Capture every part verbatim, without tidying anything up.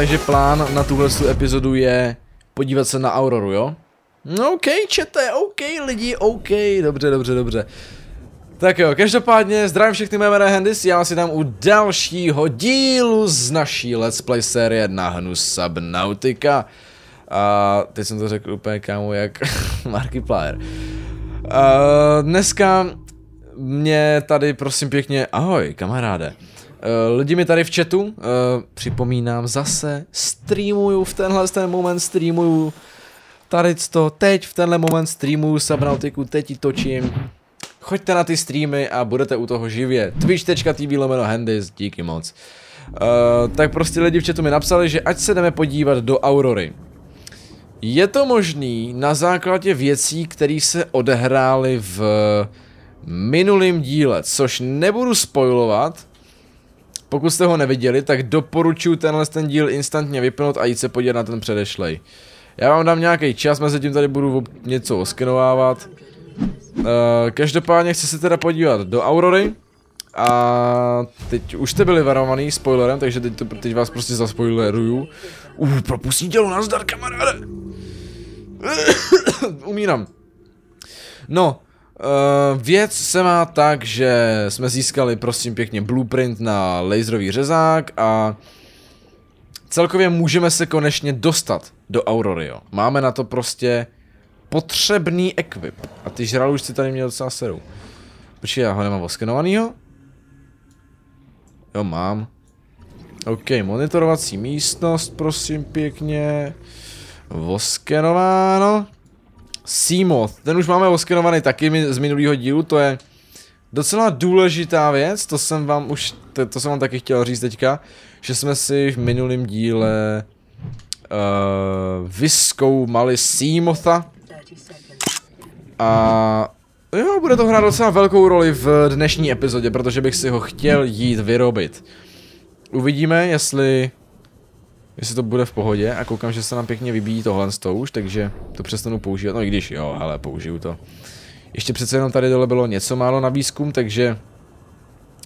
Takže plán na tuhle epizodu je podívat se na Auroru, jo? No okej, čete, okej lidi, okej, dobře, dobře, dobře. Tak jo, každopádně zdravím všechny, mé jméno je Hendys, já vás si dám u dalšího dílu z naší Let's Play série na hru Subnautica. A teď jsem to řekl úplně kámo jak Markiplier. A dneska mě tady prosím pěkně, ahoj kamaráde. Lidi mi tady v chatu, uh, připomínám zase, streamuju v tenhle ten moment, streamuju tady to, teď v tenhle moment streamuju Subnautiku, teď ji točím. Choďte na ty streamy a budete u toho živě, twitch tečka tv lomeno Hendys, díky moc. Uh, tak prostě lidi v chatu mi napsali, že ať se jdeme podívat do Aurory. Je to možný na základě věcí, které se odehrály v minulém díle, což nebudu spoilovat. Pokud jste ho neviděli, tak doporučuji tenhle ten díl instantně vypnout a jít se podívat na ten předešlej. Já vám dám nějaký čas, mezi tím tady budu něco oskenovávat. Uh, každopádně chci se teda podívat do Aurory. A teď už jste byli varovaný spoilerem, takže teď, to, teď vás prostě zaspoileruju. Uh, propustí dělo, nazdar kamaráde. Umírám. No. Uh, věc se má tak, že jsme získali prosím pěkně blueprint na laserový řezák a celkově můžeme se konečně dostat do Aurory, jo. Máme na to prostě potřebný equip. A ty žraloci tady mě docela serou. Počkej, já ho nemám oskenovanýho? Jo, mám. OK, monitorovací místnost, prosím pěkně. Oskenováno. Seamoth, ten už máme oskenovaný taky z minulého dílu, to je docela důležitá věc, to jsem vám už, to, to jsem vám taky chtěl říct teďka, že jsme si v minulém díle uh, vyskoumali Seamotha a jo, bude to hrát docela velkou roli v dnešní epizodě, protože bych si ho chtěl jít vyrobit. Uvidíme, jestli... Jestli to bude v pohodě a koukám, že se nám pěkně vybíjí tohle z toho už, takže to přestanu používat, no i když jo, hele, použiju to. Ještě přece jenom tady dole bylo něco málo na výzkum, takže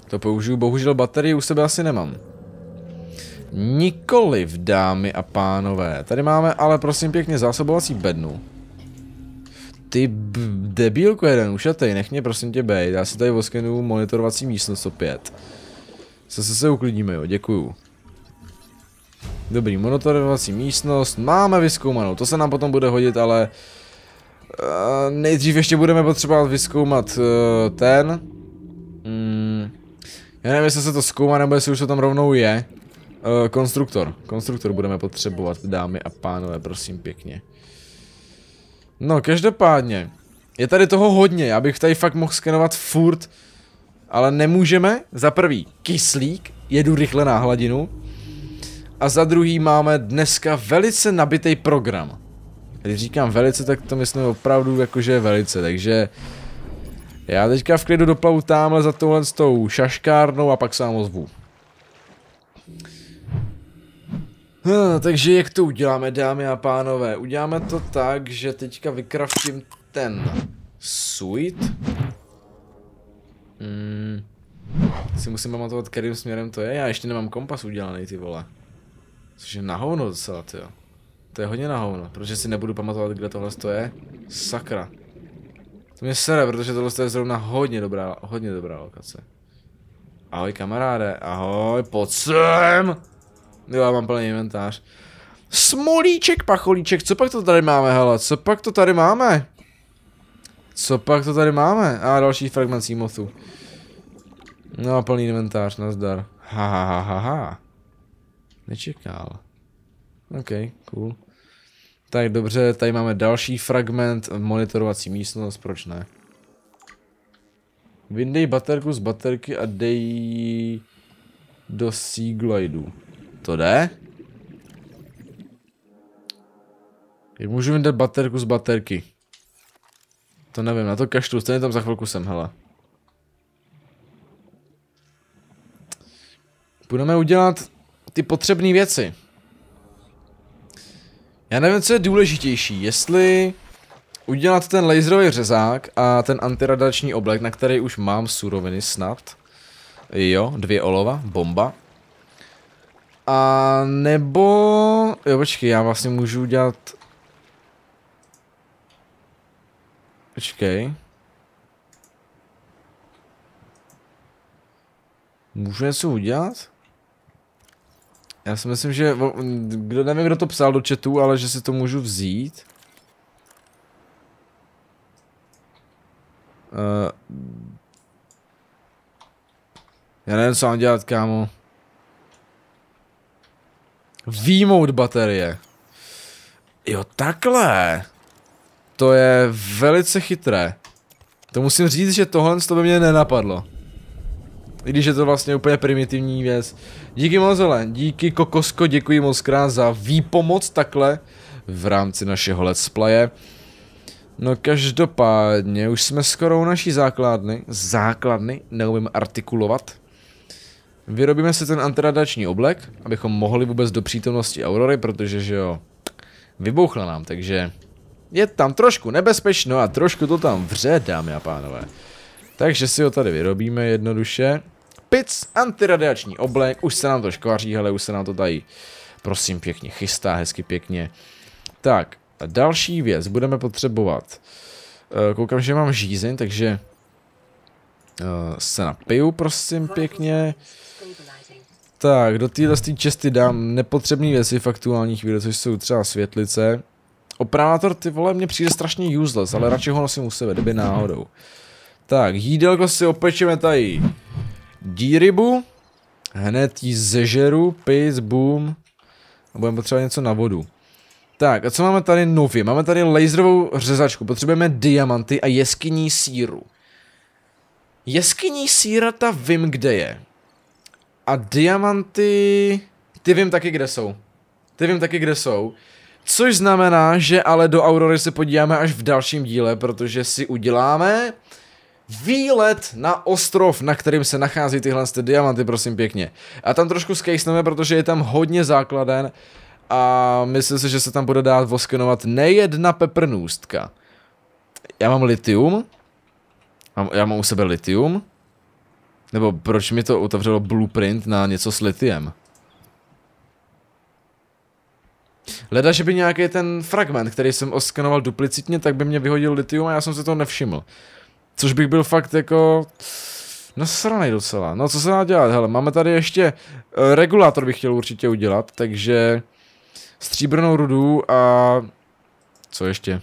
to použiju, bohužel baterii u sebe asi nemám. Nikoliv, dámy a pánové, tady máme ale prosím pěkně zásobovací bednu. Ty debílko jeden, ušatej, nech mě prosím tě bejt, já si tady oskenuju monitorovací místnost opět. Zase se uklidíme, jo, děkuju. Dobrý, monitorovací místnost máme vyzkoumanou, to se nám potom bude hodit, ale uh, nejdřív ještě budeme potřebovat vyzkoumat uh, ten. Mm, já nevím, jestli se to zkoumá, nebo jestli už to tam rovnou je. Uh, konstruktor, konstruktor budeme potřebovat, dámy a pánové, prosím pěkně. No, každopádně, je tady toho hodně, já bych tady fakt mohl skenovat furt, ale nemůžeme. Za prvý, kyslík, jedu rychle na hladinu. A za druhý máme dneska velice nabitý program. Když říkám velice, tak to myslím opravdu jakože velice, takže... Já teďka v klidu doplavu tamhle za touhle s tou šaškárnou a pak se vám ozvu. Hm, takže jak to uděláme, dámy a pánové? Uděláme to tak, že teďka vykraftím ten suit. Hmm. Si musím pamatovat, kterým směrem to je. Já ještě nemám kompas udělaný, ty vole. Což je na hovno docela, tyjo. To je hodně na hovno, protože si nebudu pamatovat, kde tohle je. Sakra. To mě sere, protože tohle je zrovna hodně dobrá, hodně dobrá lokace. Ahoj kamaráde, ahoj, pojď sem! Jo, já mám plný inventář. Smolíček, pacholíček, co pak to tady máme, hele, co pak to tady máme? Co pak to tady máme? A ah, další fragment Seamothu. No, plný inventář, nazdar. Ha, ha, ha, ha, ha. Nečekal. OK, cool. Tak dobře, tady máme další fragment, monitorovací místnost, proč ne? Vyndej baterku z baterky a dej ji do Seaglidu. To jde? Jak můžu vyndat baterku z baterky? To nevím, na to kaštu, stejně tam za chvilku jsem, hele. Budeme udělat ty potřebné věci. Já nevím, co je důležitější, jestli udělat ten laserový řezák a ten antiradační oblek, na který už mám suroviny snad. Jo, dvě olova, bomba. A nebo... Jo, počkej, já vlastně můžu udělat... Počkej. Můžu něco udělat? Já si myslím, že... Kdo, nevím, kdo to psal do chatu, ale že si to můžu vzít. Uh, já nevím, co mám dělat, kámo. Výmout baterie. Jo, takhle. To je velice chytré. To musím říct, že tohle to by mě nenapadlo. I když je to vlastně úplně primitivní věc. Díky moc, hele, díky Kokosko, děkuji moc krát za výpomoc takhle v rámci našeho let's playe. No každopádně, už jsme skoro u naší základny, základny, neumím artikulovat. Vyrobíme si ten antiradační oblek, abychom mohli vůbec do přítomnosti Aurory, protože že jo, vybouchla nám, takže je tam trošku nebezpečno a trošku to tam vře, dámy a pánové. Takže si ho tady vyrobíme jednoduše. Pic, antiradiační oblek, už se nám to škvaří, hele, už se nám to tady, prosím, pěkně chystá, hezky pěkně. Tak, a další věc, budeme potřebovat, koukám, že mám žízeň, takže se napiju, prosím, pěkně. Tak, do téhle česty dám nepotřebné věci v aktuální chvíli, což jsou třeba světlice. Operátor, ty vole, mě přijde strašně useless, ale radši ho nosím u sebe, kdyby náhodou. Tak, jídelko si opečeme tady dírybu, hned jí zežeru, pic, boom, a budeme potřebovat něco na vodu. Tak, a co máme tady nově? Máme tady laserovou řezačku, potřebujeme diamanty a jeskyní síru. Jeskyní síra, ta vím, kde je. A diamanty... Ty vím taky, kde jsou. Ty vím taky, kde jsou. Což znamená, že ale do Aurory se podíváme až v dalším díle, protože si uděláme... výlet na ostrov, na kterým se nachází tyhle ty diamanty, prosím pěkně. A tam trošku skejsneme, protože je tam hodně základen a myslím si, že se tam bude dát voskenovat nejedna peprnůstka. Já mám litium. Já mám u sebe litium. Nebo proč mi to otevřelo blueprint na něco s litiem? Leda, že by nějaký ten fragment, který jsem oskenoval duplicitně, tak by mě vyhodil litium a já jsem si to nevšiml. Což bych byl fakt jako nasranej docela. No co se dá dělat, hele, máme tady ještě e, regulátor bych chtěl určitě udělat, takže stříbrnou rudu a co ještě?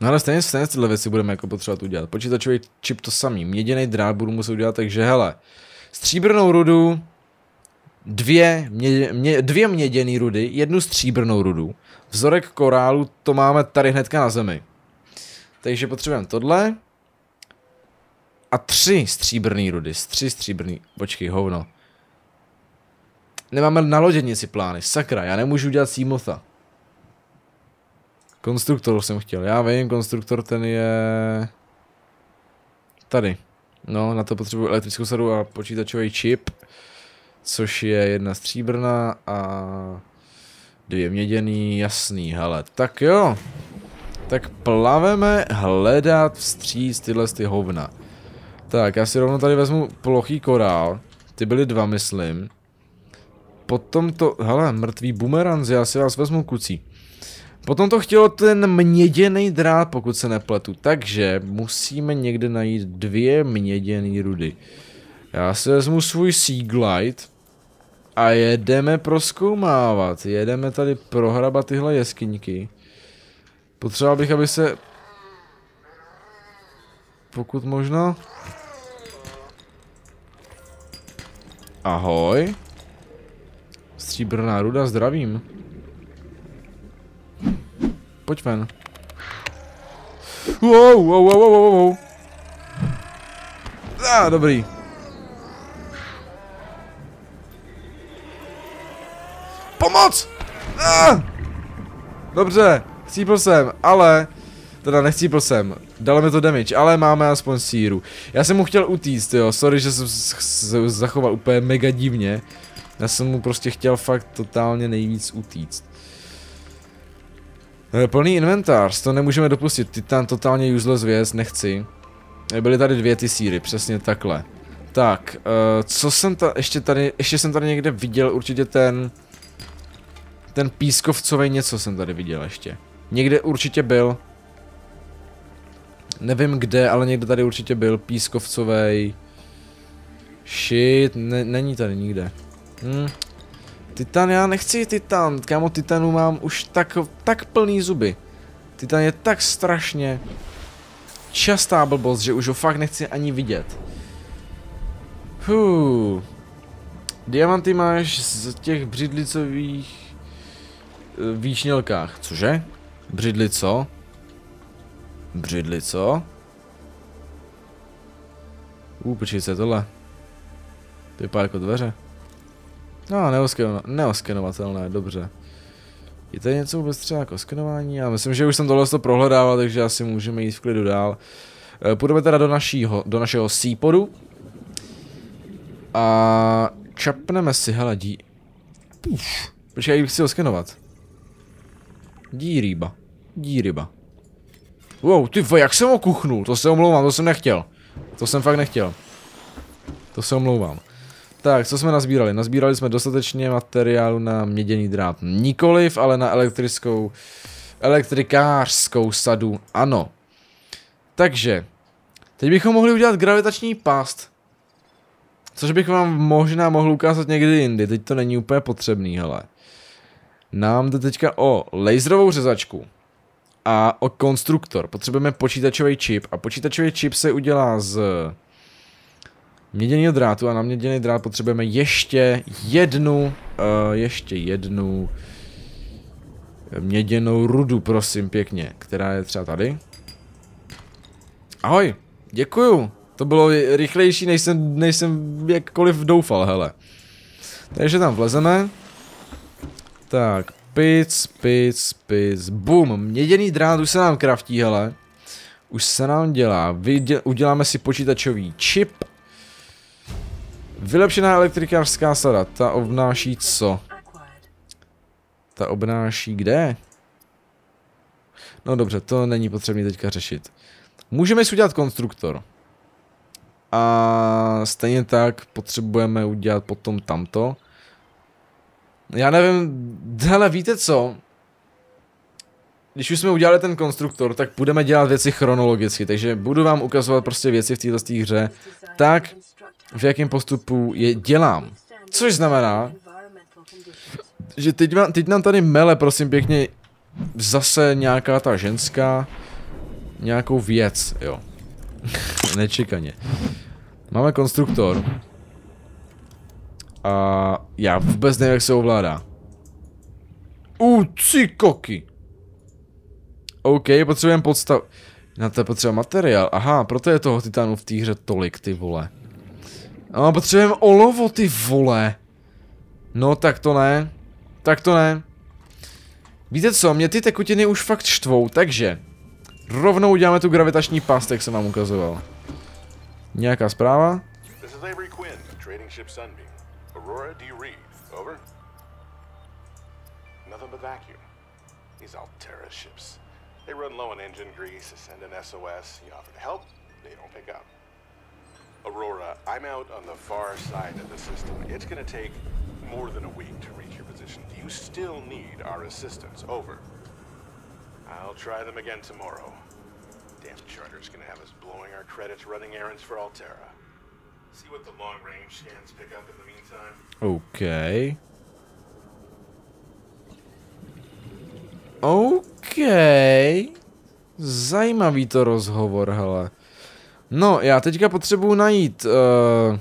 No ale stejně, stejně tyhle věci budeme jako potřebovat udělat. Počítačový čip to samý, měděný drát budu muset udělat, takže hele, stříbrnou rudu, dvě, mě, mě, dvě měděný rudy, jednu stříbrnou rudu, vzorek korálu, to máme tady hnedka na zemi. Takže potřebujeme tohle. A tři stříbrný rudy, tři stříbrný, počkej, hovno. Nemáme na loděnici plány, sakra, já nemůžu dělat Seamotha. Konstruktor jsem chtěl, já vím, konstruktor ten je... Tady. No, na to potřebuji elektrickou sadu a počítačový čip. Což je jedna stříbrná a... dvě měděný, jasný, hele, tak jo. Tak plaveme hledat vstříc tyhle ty hovna. Tak, já si rovnou tady vezmu plochý korál. Ty byly dva, myslím. Potom to, hele, mrtvý bumerang, já si vás vezmu, kucí. Potom to chtělo ten měděný drát, pokud se nepletu. Takže musíme někde najít dvě měděný rudy. Já si vezmu svůj Seaglide. A jedeme prozkoumávat, jedeme tady prohrabat tyhle jeskyňky. Potřeboval bych, aby se... Pokud možno... Ahoj. Stříbrná ruda, zdravím. Pojď ven. Wow, wow, wow, wow, wow. Ah, dobrý. Pomoc! Ah! Dobře, chcípl jsem, ale... Teda nechcípl jsem, dalo mi to damage, ale máme aspoň síru. Já jsem mu chtěl utíct, jo, sorry, že jsem se zachoval úplně mega divně. Já jsem mu prostě chtěl fakt totálně nejvíc utíct. Plný inventář, to nemůžeme dopustit, titán totálně useless věc, nechci. Byly tady dvě ty síry, přesně takhle. Tak, uh, co jsem ta, ještě tady, ještě jsem tady někde viděl určitě ten, ten pískovcový něco jsem tady viděl ještě. Někde určitě byl, nevím kde, ale někde tady určitě byl pískovcový. Shit, ne, není tady nikde. Hm. Titan, já nechci titan, kámo, titanu mám už tak, tak plný zuby. Titan je tak strašně častá blbost, že už ho fakt nechci ani vidět. Huu. Diamanty máš z těch břidlicových výšnělkách, cože? Břidlico? Břidlico? Uuu, počkej, co je tohle? To vypadá jako dveře. No, neoskenovatelné, dobře. Je tady něco vůbec třeba k oskenování? Já myslím, že už jsem tohle to prohledával, takže asi můžeme jít v klidu dál. Půjdeme teda do našího, do našeho seapodu. A čapneme si, hele, dí... Puf, počkej, jak bych chtěl skenovat. Díryba, díryba. Wow, ty vole, jak jsem ho kuchnul, to se omlouvám, to jsem nechtěl. To jsem fakt nechtěl. To se omlouvám. Tak, co jsme nazbírali? Nazbírali jsme dostatečně materiálu na měděný drát. Nikoliv, ale na elektrickou, elektrikářskou sadu, ano. Takže, teď bychom mohli udělat gravitační pást. Což bych vám možná mohl ukázat někdy jindy, teď to není úplně potřebný, hele. Nám jde teďka o laserovou řezačku a o konstruktor. Potřebujeme počítačový čip a počítačový čip se udělá z měděného drátu a na měděný drát potřebujeme ještě jednu, uh, ještě jednu měděnou rudu, prosím pěkně, která je třeba tady. Ahoj, děkuju. To bylo rychlejší, než jsem, než jsem jakkoliv doufal, hele. Takže tam vlezeme. Tak, pic, pic, pic, bum, měděný drát už se nám kraftí, hele. Už se nám dělá, Vydě uděláme si počítačový čip. Vylepšená elektrikářská sada, ta obnáší co? Ta obnáší kde? No dobře, to není potřebné teďka řešit. Můžeme si udělat konstruktor. A stejně tak potřebujeme udělat potom tamto. Já nevím, hele, víte co? Když už jsme udělali ten konstruktor, tak budeme dělat věci chronologicky, takže budu vám ukazovat prostě věci v této hře tak, v jakém postupu je dělám. Což znamená, že teď, má, teď nám tady mele, prosím pěkně, zase nějaká ta ženská nějakou věc, jo. Nečekaně. Máme konstruktor. A já vůbec nevím, jak se ovládá. U, ci koky. OK, potřebujeme podstav... Na to potřebujeme materiál. Aha, proto je toho titanu v té hře tolik, ty vole. A potřebujeme olovo, ty vole. No, tak to ne. Tak to ne. Víte co, mě ty tekutiny už fakt štvou, takže... Rovnou uděláme tu gravitační past, jak jsem vám ukazoval. Nějaká zpráva? Aurora, I'm out on the far side of the system. It's going to take more than a week to reach your position. You still need our assistance. Over. I'll try them again tomorrow. Damn charter's gonna have us blowing our credits running errands for Alterra. See what the long range scans pick up in the meantime. Okay. Okay. Zajímavý to rozhovor, hele. No, já teďka potřebuju najít uh,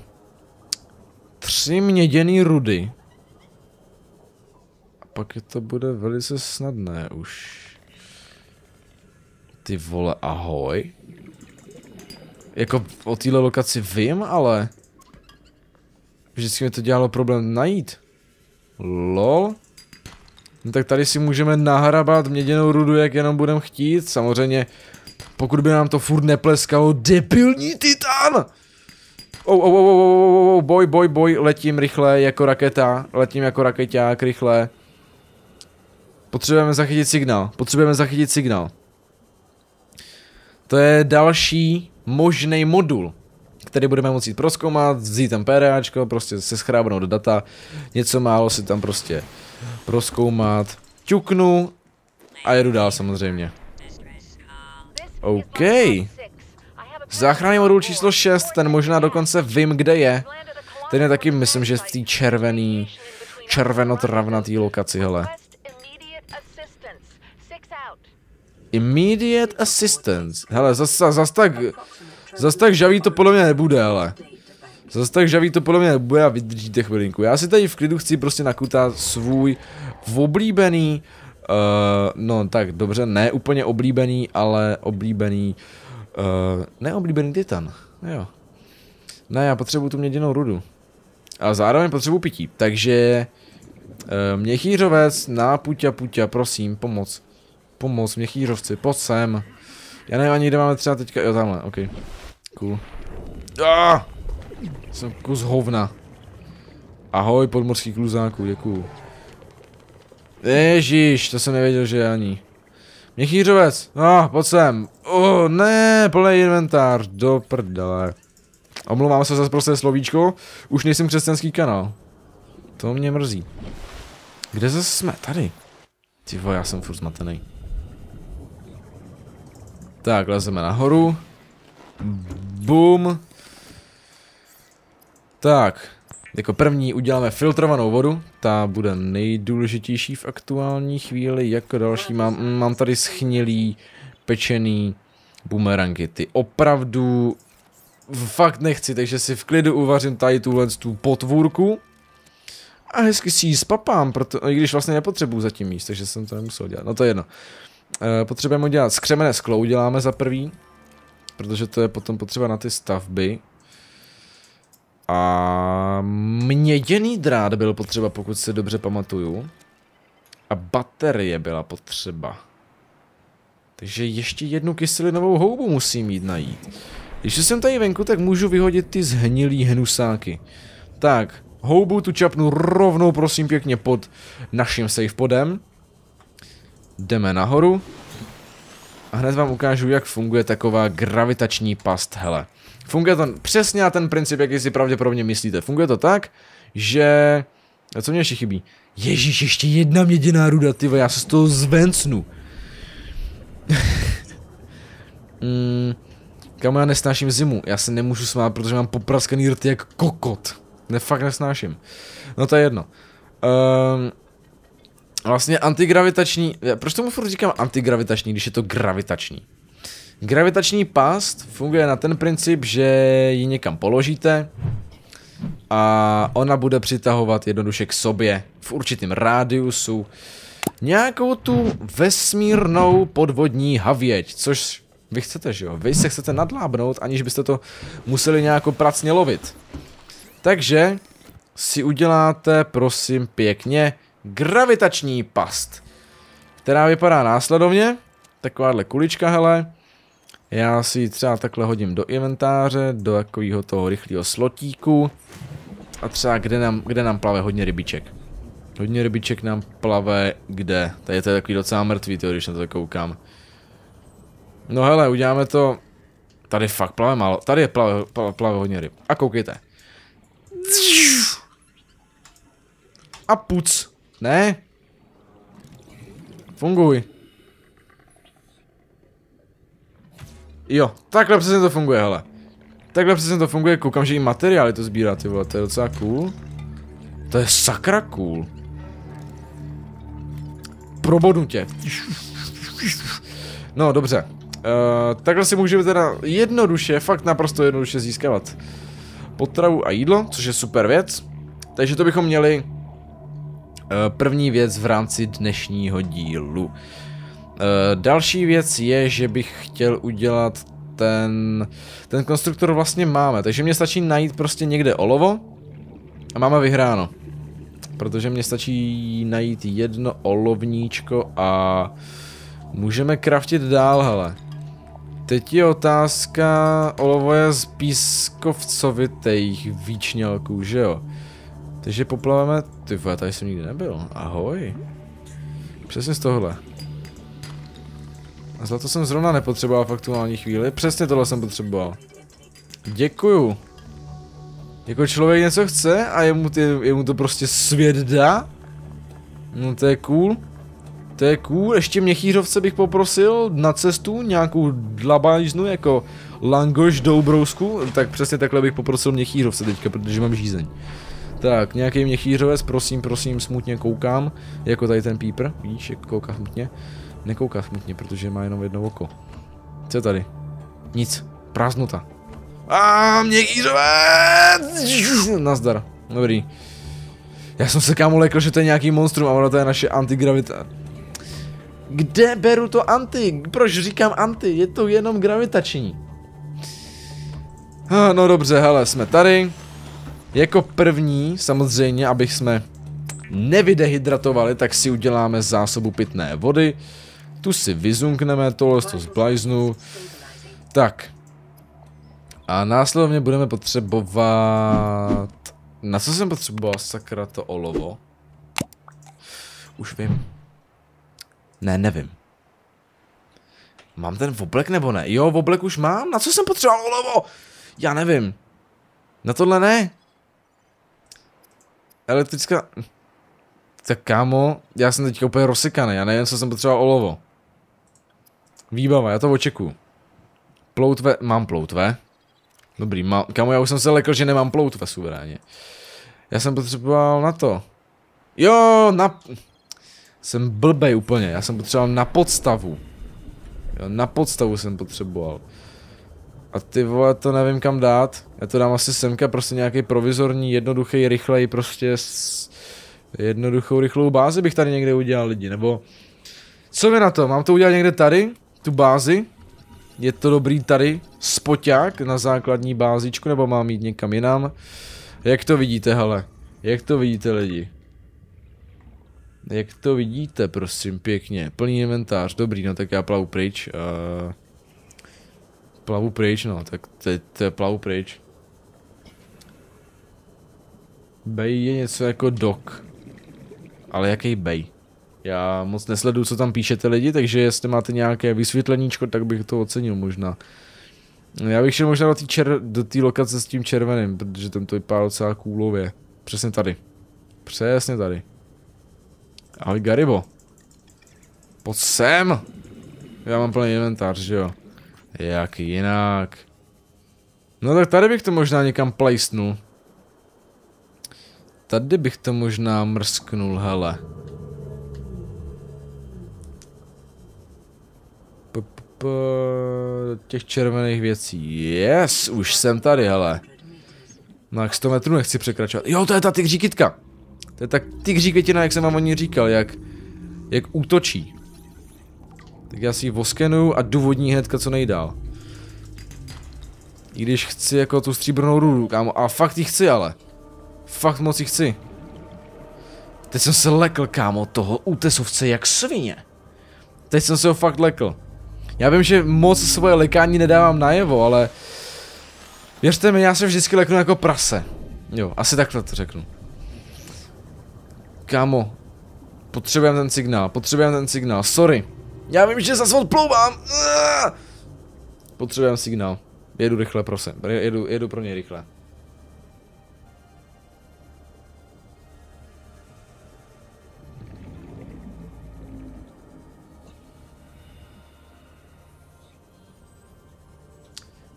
tři měděný rudy. A pak to bude velice snadné už. Ty vole, ahoj. Jako o téhle lokaci vím, ale vždycky mi to dělalo problém najít. Lol. No tak tady si můžeme nahrabat měděnou rudu, jak jenom budeme chtít. Samozřejmě, pokud by nám to furt nepleskalo, debilní titan! Oh, oh, oh, oh, oh, boj, boj, boj, letím rychle jako raketa, letím jako raketák rychle. Potřebujeme zachytit signál, potřebujeme zachytit signál. To je další možný modul, který budeme moci prozkoumat, vzít tam PDAčko, prostě se schrábnout do data, něco málo si tam prostě prozkoumat, ťuknu a jedu dál samozřejmě. OK. Záchranný modul číslo šest, ten možná dokonce vím, kde je. Ten je taky, myslím, že v té červený, červenotravnatý lokaci, hele. Immediate assistance. Hele, zase zas tak, zas tak žavý to podle mě nebude, ale. Zas tak žavý to podle mě nebude a vydržíte chvilinku. Já si tady v klidu chci prostě nakutat svůj oblíbený, uh, no tak dobře, ne úplně oblíbený, ale oblíbený, uh, neoblíbený titan, jo. Ne, já potřebuju tu měděnou rudu. A zároveň potřebuju pití, takže uh, měchýřovec na puťa puťa, prosím, pomoc. Pomoc, měchýřovci, pojď sem. Já nevím ani, kde máme třeba teďka, jo tamhle, ok. Cool. Ah! Jsem kus hovna. Ahoj, podmorský kluzáku, děkuju. Ježíš, to jsem nevěděl, že ani. Měchýřovec, ah, pojď sem. Oh, ne, plný inventář, do prdele. Omlouvám se za prosté slovíčko, už nejsem křesťanský kanál. To mě mrzí. Kde zase jsme? Tady. Ty vole, já jsem furt zmatený. Tak, lezeme nahoru. Bum. Tak, jako první uděláme filtrovanou vodu. Ta bude nejdůležitější v aktuální chvíli. Jako další mám, mám tady schnilý, pečený bumerangy. Ty opravdu fakt nechci, takže si v klidu uvařím tady tuhle tu potvůrku. A hezky si ji spapám, proto, i když vlastně nepotřebuju zatím míst, takže jsem to nemusel dělat. No to je jedno. E, potřebujeme dělat skřemené sklo, uděláme za prvý, protože to je potom potřeba na ty stavby. A měděný drát byl potřeba, pokud se dobře pamatuju. A baterie byla potřeba. Takže ještě jednu kyselinovou houbu musím jít najít. Když jsem tady venku, tak můžu vyhodit ty zhnilý hnusáky. Tak. Houbu tu čapnu rovnou, prosím pěkně, pod naším safe podem. Jdeme nahoru. A hned vám ukážu, jak funguje taková gravitační past, hele. Funguje to přesně na ten princip, jaký si pravděpodobně myslíte. Funguje to tak, že... A co mě ještě chybí? Ježíš, ještě jedna měděná ruda, ty vole, já se z toho zvencnu. mm, Kam já nesnáším zimu, já se nemůžu smát, protože mám popraskaný rty jak kokot. Ne, fakt nesnáším. No to je jedno. Um, vlastně antigravitační... Proč tomu furt říkám antigravitační, když je to gravitační? Gravitační past funguje na ten princip, že ji někam položíte a ona bude přitahovat jednoduše k sobě v určitém rádiusu nějakou tu vesmírnou podvodní havěť, což vy chcete, že jo? Vy se chcete nadlábnout, aniž byste to museli nějako pracně lovit. Takže si uděláte, prosím pěkně, gravitační past, která vypadá následovně, takováhle kulička, hele, já si ji třeba takhle hodím do inventáře, do takového toho rychlého slotíku a třeba kde nám, kde nám plave hodně rybiček. Hodně rybiček nám plave kde? Tady to je takový docela mrtvý, to, když na to koukám. No hele, uděláme to, tady fakt plave málo, tady je plave, plave hodně ryb a koukejte. A puc. Ne? Funguj. Jo, takhle přesně to funguje, hele. Takhle přesně to funguje, koukám, že i materiály to sbírá, ty vole, to je docela cool. To je sakra cool. Probodnu tě. No, dobře. Uh, takhle si můžeme teda jednoduše, fakt naprosto jednoduše získávat potravu a jídlo, což je super věc. Takže to bychom měli první věc v rámci dnešního dílu. Další věc je, že bych chtěl udělat ten... Ten konstruktor vlastně máme, takže mě stačí najít prostě někde olovo a máme vyhráno. Protože mě stačí najít jedno olovníčko a můžeme craftit dál, hele. Teď je otázka, olovo je z pískovcovitých výčnělků, že jo? Takže poplaveme, ty vole, tady jsem nikdy nebyl, ahoj. Přesně z tohle. A zlato jsem zrovna nepotřeboval v aktuální chvíli, přesně tohle jsem potřeboval. Děkuju. Jako člověk něco chce a jemu, ty, jemu to prostě svět dá. No to je cool. To je cool, ještě měchýřovce bych poprosil na cestu nějakou dlabážnu jako langoš dobrousku, tak přesně takhle bych poprosil měchýřovce teďka, protože mám žízeň. Tak, nějaký měchýřovec, prosím, prosím, smutně koukám, jako tady ten pípr, víš, jak kouká smutně. Nekouká smutně, protože má jenom jedno oko. Co je tady? Nic, prázdnota. A měchýřovec! Nazdar, dobrý. Já jsem se kámo lekl, že to je nějaký monstrum a ono to je naše antigravita. Kde beru to anti? Proč říkám anti? Je to jenom gravitační. No dobře, hele, jsme tady. Jako první, samozřejmě, abych jsme nevydehydratovali, tak si uděláme zásobu pitné vody. Tu si vyzunkneme, tohle to zblajznu. Tak. A následně budeme potřebovat... Na co jsem potřeboval, sakra, to olovo? Už vím. Ne, nevím. Mám ten oblek nebo ne? Jo, oblek už mám? Na co jsem potřeboval olovo? Já nevím. Na tohle ne. Elektrická... Tak kámo, já jsem teďka úplně rozsykaný, já nevím, co jsem potřeboval olovo. Výbava, já to očekuju. Ploutve, mám ploutve. Dobrý, má... kámo, já už jsem se lekl, že nemám ploutve suverénně. Já jsem potřeboval na to. Jo, na... Jsem blbej úplně, já jsem potřeboval na podstavu. Jo, na podstavu jsem potřeboval. A ty vole, to nevím kam dát. Já to dám asi semka, prostě nějaký provizorní, jednoduchý, rychlej, prostě s... jednoduchou, rychlou bázi bych tady někde udělal lidi, nebo... Co mi na to, mám to udělat někde tady, tu bázi? Je to dobrý tady, spoťák na základní bázičku, nebo mám jít někam jinam? Jak to vidíte, hele? Jak to vidíte lidi? Jak to vidíte, prosím, pěkně. Plný inventář, dobrý, no tak já plavu pryč. Uh, plavu pryč, no, tak teď plavu pryč. Bej je něco jako dok. Ale jaký bej? Já moc nesleduju, co tam píšete lidi, takže jestli máte nějaké vysvětleníčko, tak bych to ocenil možná. Já bych šel možná do té čer... do té lokace s tím červeným, protože tam to vypadá docela kůlově. Přesně tady. Přesně tady. Ahoj Garibo. Pojď sem. Já mám plný inventář, že jo. Jak jinak. No tak tady bych to možná někam plejsnul. Tady bych to možná mrsknul, hele. P -p -p těch červených věcí. Yes, už jsem tady, hele. No jak sto metrů nechci překračovat. Jo, to je ta tygříkytka. To je tak tygří květina, jak jsem vám o ní říkal, jak, jak útočí. Tak já si ji voskenuju a důvodní hnedka co nejdál. I když chci jako tu stříbrnou rudu, kámo, a fakt ji chci ale. Fakt moc ji chci. Teď jsem se lekl, kámo, toho útesovce jak svině. Teď jsem se ho fakt lekl. Já vím, že moc svoje lekání nedávám najevo, ale... Věřte mi, já se vždycky leknu jako prase. Jo, asi takhle to řeknu. Kámo, potřebujeme ten signál, potřebujeme ten signál, sorry. Já vím, že zase odplouvám. Potřebujeme signál. Jedu rychle, prosím, jedu, jedu pro něj rychle.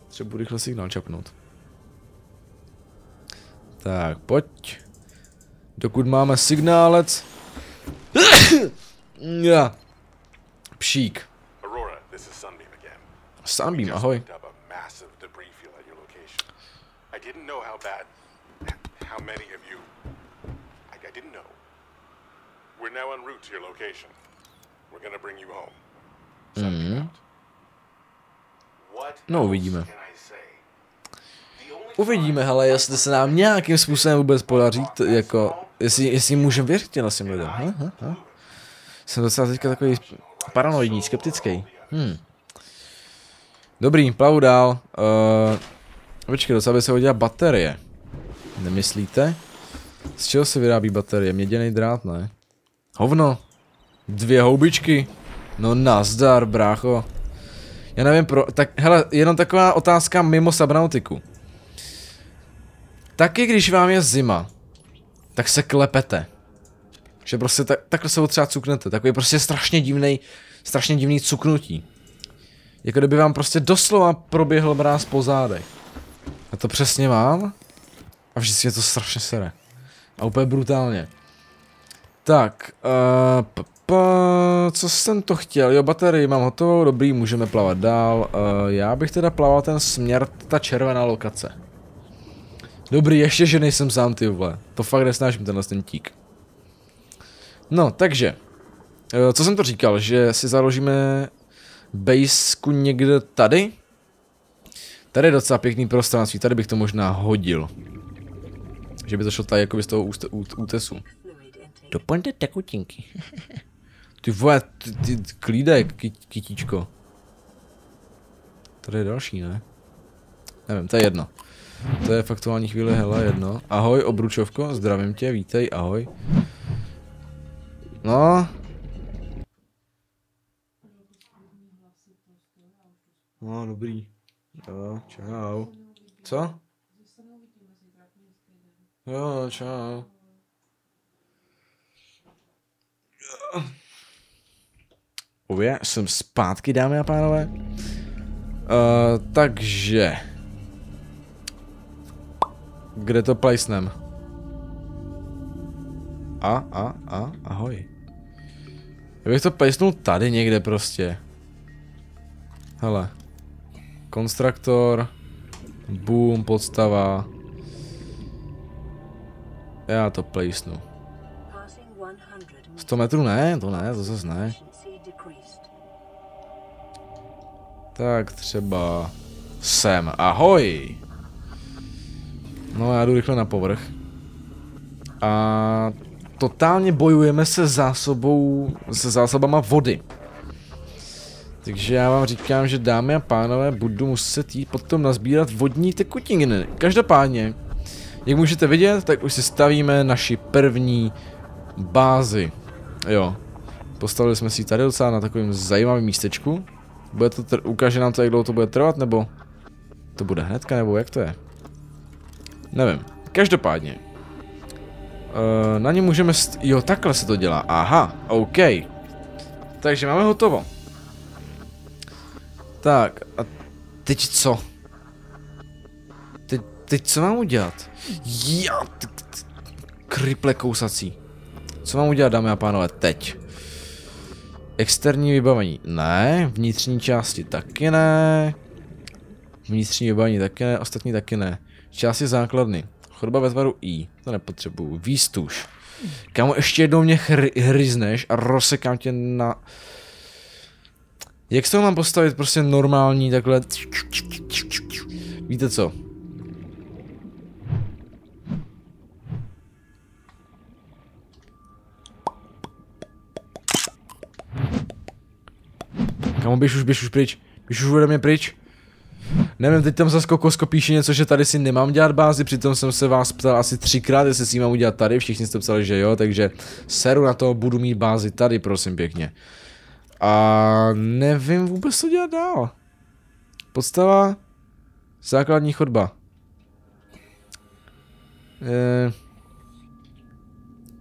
Potřebuji rychle signál čapnout. Tak, pojď. Dokud máme signálec. Ja. Pšík. Aurora, this is Sunbeam again. Sunbeam, ahoj. I didn't know how bad how many of you I didn't know. We're now en route to your location. We're going to bring you home. No, uvidíme. Uvidíme, hele, jestli se nám nějakým způsobem vůbec podaří, jako, jestli, jestli můžeme věřit těm našim lidem. Ha, ha, ha. Jsem docela teďka takový paranoidní, skeptický. Hmm. Dobrý, plavu dál. Uh, počkej, docela by se hodila baterie. Nemyslíte? Z čeho se vyrábí baterie? Měděný drát, ne? Hovno. Dvě houbičky. No nazdar, brácho. Já nevím pro... Tak, hele, jenom taková otázka mimo Subnautiku. Taky když vám je zima, tak se klepete. Že prostě tak, takhle se ho třeba cuknete. Takový prostě strašně divný, strašně divný cuknutí. Jako kdyby vám prostě doslova proběhl mráz po zádech. A to přesně mám. A vždycky je to strašně sere. A úplně brutálně. Tak, uh, p -p co jsem to chtěl? Jo, baterii mám hotovou, dobrý, můžeme plavat dál. Uh, já bych teda plaval ten směr, ta červená lokace. Dobrý, ještě, že nejsem sám, ty vole. To fakt nesnáším, tenhle ten tík. No, takže. Uh, co jsem to říkal, že si založíme baseku někde tady? Tady je docela pěkný prostranství, tady bych to možná hodil. Že by to šlo tady jakoby z toho útesu. Doplňte tekutinky. Ty vole, ty, ty klídek, ky, kytíčko. Tady je další, ne? Nevím, to je jedno. To je v aktuální chvíli, hele, jedno. Ahoj, obručovko, zdravím tě, vítej, ahoj. No. No, dobrý. Jo, čau. Co? Jo, čau. Oh, já jsem zpátky, dámy a pánové. Uh, takže... Kde to placenem? A, a, a, ahoj. Já bych to placenul tady někde prostě. Hele. Konstruktor. Boom, podstava. Já to placenu. sto metrů ne, to ne, to zase ne. Tak třeba sem, ahoj! No já jdu rychle na povrch. A totálně bojujeme se zásobou, se zásobama vody. Takže já vám říkám, že dámy a pánové, budu muset jít potom nazbírat vodní tekutiny. Každopádně, jak můžete vidět, tak už si stavíme naši první bázi. Jo, postavili jsme si ji tady docela na takovém zajímavém místečku. Bude to, ukáže nám to, jak dlouho to bude trvat, nebo to bude hnedka, nebo jak to je? Nevím, každopádně. E, na ně můžeme, jo, takhle se to dělá, aha, OK. Takže máme hotovo. Tak, a teď co? Teď, teď co mám udělat? Já, kryple kousací. Co mám udělat, dámy a pánové, teď? Externí vybavení, ne, vnitřní části taky ne. Vnitřní vybavení taky ne, ostatní taky ne. Části základny, chodba ve tvaru I, to nepotřebuju, výstuž. Kámo, ještě jednou mě hry, hryzneš a rozsekám tě na... Jak se to mám postavit prostě normální takhle... Víte co? Kámo, běž už, běž už pryč, běž už ode mě pryč. Nevím, teď tam zase kokosko píše něco, že tady si nemám dělat bázi, přitom jsem se vás ptal asi třikrát, jestli si ji mám udělat tady, všichni jste psali, že jo, takže seru na to, budu mít bázi tady, prosím pěkně. A nevím vůbec, co dělat dál. Podstava, základní chodba. Eh.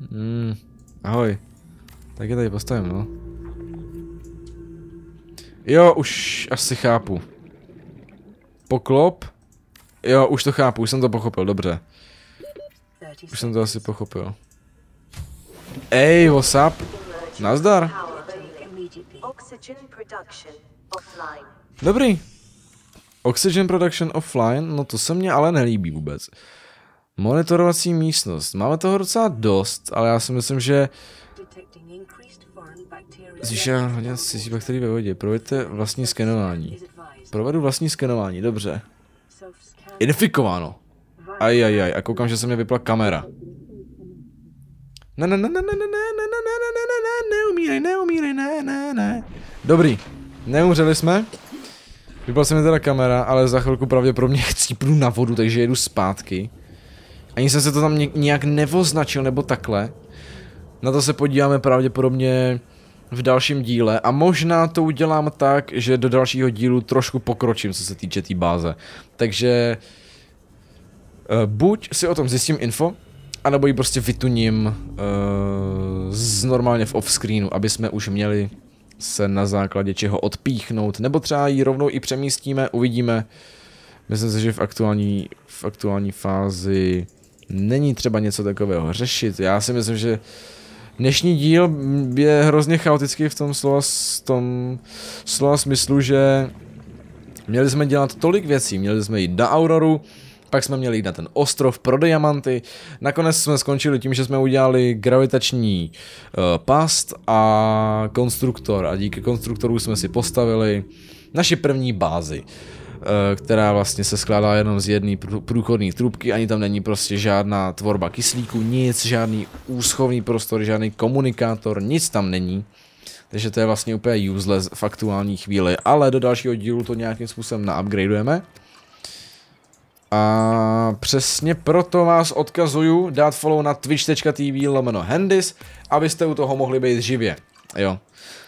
Mm. Ahoj, tak je tady postavím, no. Jo, už asi chápu. Poklop. Jo, už to chápu, už jsem to pochopil, dobře. Už jsem to asi pochopil. Ej, what's up? Nazdar. Dobrý. Oxygen production offline, no to se mně ale nelíbí vůbec. Monitorovací místnost. Máme toho docela dost, ale já si myslím, že... Zvýšená hladina cizí bakterií ve vodě. Proveďte vlastní skenování. Provedu vlastní skenování, dobře. Identifikováno. Ajajaj, a koukám, že se mě vypla kamera. Ne, ne, ne, ne, ne, ne, ne, ne, ne, ne, ne, ne, neumírej, neumírej, ne, ne, ne. Dobrý, neumřeli jsme. Vypla se mi teda kamera, ale za chvilku pravděpodobně chcípnu na vodu, takže jedu zpátky. Ani jsem se to tam nějak neoznačil, nebo takhle. Na to se podíváme pravděpodobně v dalším díle a možná to udělám tak, že do dalšího dílu trošku pokročím, co se týče té tý báze. Takže Buď si o tom zjistím info, anebo ji prostě vytuním uh, z, normálně v off-screenu, aby jsme už měli se na základě čeho odpíchnout, nebo třeba ji rovnou i přemístíme, uvidíme. Myslím si, že v aktuální, v aktuální fázi není třeba něco takového řešit. Já si myslím, že dnešní díl je hrozně chaotický v tom slova, v tom slova smyslu, že měli jsme dělat tolik věcí, měli jsme jít na Auroru, pak jsme měli jít na ten ostrov pro diamanty, nakonec jsme skončili tím, že jsme udělali gravitační uh, past a konstruktor a díky konstruktoru jsme si postavili naši první bázi, uh, která vlastně se skládá jenom z jedné průchodné trubky, ani tam není prostě žádná tvorba kyslíku, nic, žádný úschovný prostor, žádný komunikátor, nic tam není. Takže to je vlastně úplně useless v aktuální chvíli, ale do dalšího dílu to nějakým způsobem naupgradujeme. A přesně proto vás odkazuju dát follow na twitch.tv lomeno Hendys, abyste u toho mohli být živě. Jo.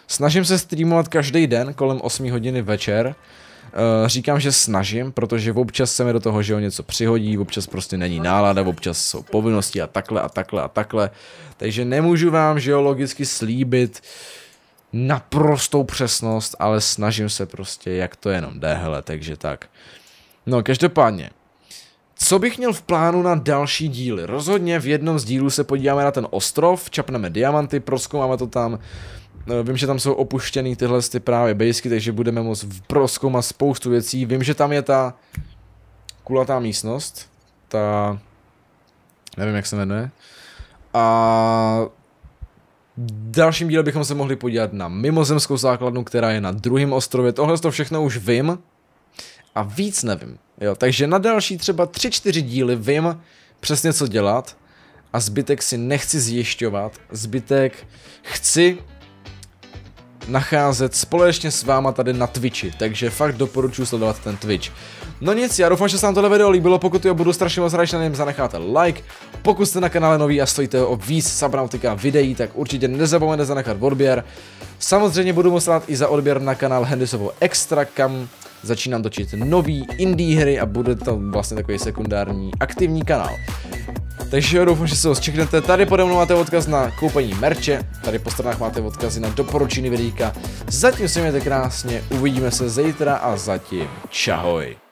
Snažím se streamovat každý den kolem osmé hodiny večer. E, říkám, že snažím, protože občas se mi do toho, že o něco přihodí, občas prostě není nálada, občas jsou povinnosti a takhle a takhle a takhle. Takže nemůžu vám, že jo, logicky slíbit naprostou přesnost, ale snažím se prostě, jak to jenom jde, hele, takže tak. No, každopádně. Co bych měl v plánu na další díly? Rozhodně v jednom z dílů se podíváme na ten ostrov, čapneme diamanty, prozkoumáme to tam. Vím, že tam jsou opuštěný tyhle ty právě basky, takže budeme moct prozkoumat spoustu věcí. Vím, že tam je ta kulatá místnost, ta... nevím, jak se jmenuje. A... dalším díle bychom se mohli podívat na mimozemskou základnu, která je na druhém ostrově. Tohle to všechno už vím. A víc nevím, jo, takže na další třeba tři čtyři díly vím přesně co dělat a zbytek si nechci zjišťovat, zbytek chci nacházet společně s váma tady na Twitchi, takže fakt doporučuji sledovat ten Twitch. No nic, já doufám, že se vám tohle video líbilo, pokud jo, budu strašně moc rád, že na něm zanecháte like, pokud jste na kanále nový a stojíte o víc Subnautica videí, tak určitě nezapomeňte zanechat odběr. Samozřejmě budu moc rád i za odběr na kanál Hendysovo Extra, kam začínám točit nový indie hry a bude to vlastně takový sekundární aktivní kanál. Takže jo, doufám, že se ho zčeknete. Tady pode mnou máte odkaz na koupení merče, tady po stranách máte odkazy na doporučení videjka. Zatím se mějte krásně, uvidíme se zítra a zatím čahoj.